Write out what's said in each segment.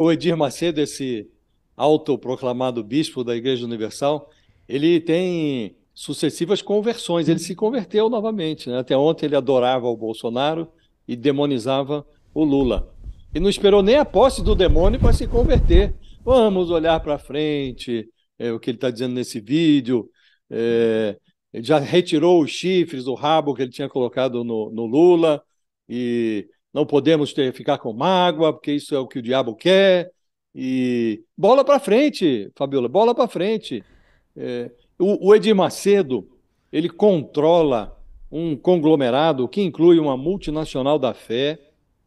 O Edir Macedo, esse autoproclamado bispo da Igreja Universal, ele tem sucessivas conversões, ele se converteu novamente, né? Até ontem ele adorava o Bolsonaro e demonizava o Lula. E não esperou nem a posse do demônio para se converter. Vamos olhar para frente, o que ele está dizendo nesse vídeo. Ele já retirou os chifres, o rabo que ele tinha colocado no Lula, e não podemos ficar com mágoa, porque isso é o que o diabo quer. E bola para frente, Fabiola, bola para frente. O Edir Macedo, ele controla um conglomerado que inclui uma multinacional da fé,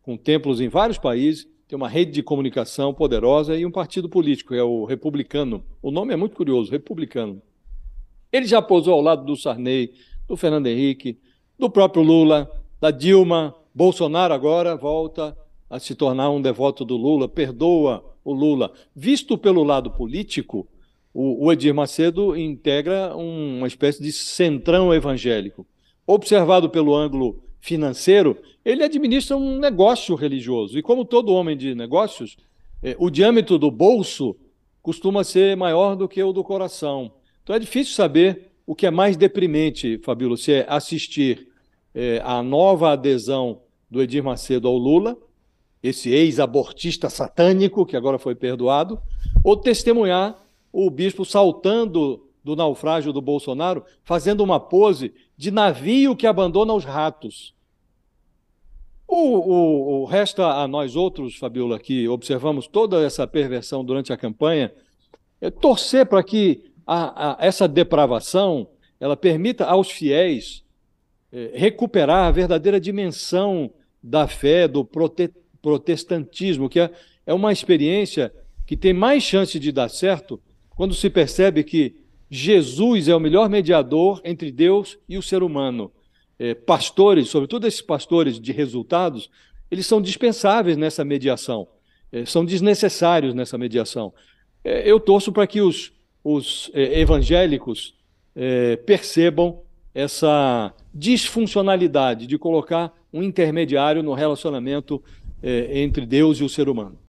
com templos em vários países, tem uma rede de comunicação poderosa e um partido político, é o Republicano. O nome é muito curioso, Republicano. Ele já pousou ao lado do Sarney, do Fernando Henrique, do próprio Lula, da Dilma. Bolsonaro agora volta a se tornar um devoto do Lula, perdoa o Lula. Visto pelo lado político, o Edir Macedo integra uma espécie de centrão evangélico. Observado pelo ângulo financeiro, ele administra um negócio religioso. E como todo homem de negócios, o diâmetro do bolso costuma ser maior do que o do coração. Então é difícil saber o que é mais deprimente, Fabíola, se é assistir a nova adesão do Edir Macedo ao Lula, esse ex-abortista satânico que agora foi perdoado, ou testemunhar o bispo saltando do naufrágio do Bolsonaro, fazendo uma pose de navio que abandona os ratos. Resta a nós outros, Fabiola, que observamos toda essa perversão durante a campanha, é torcer para que essa depravação ela permita aos fiéis recuperar a verdadeira dimensão da fé, do protestantismo, que é uma experiência que tem mais chance de dar certo quando se percebe que Jesus é o melhor mediador entre Deus e o ser humano. Pastores, sobretudo esses pastores de resultados, eles são dispensáveis nessa mediação, são desnecessários nessa mediação. Eu torço para que os evangélicos percebam essa disfuncionalidade de colocar um intermediário no relacionamento entre Deus e o ser humano.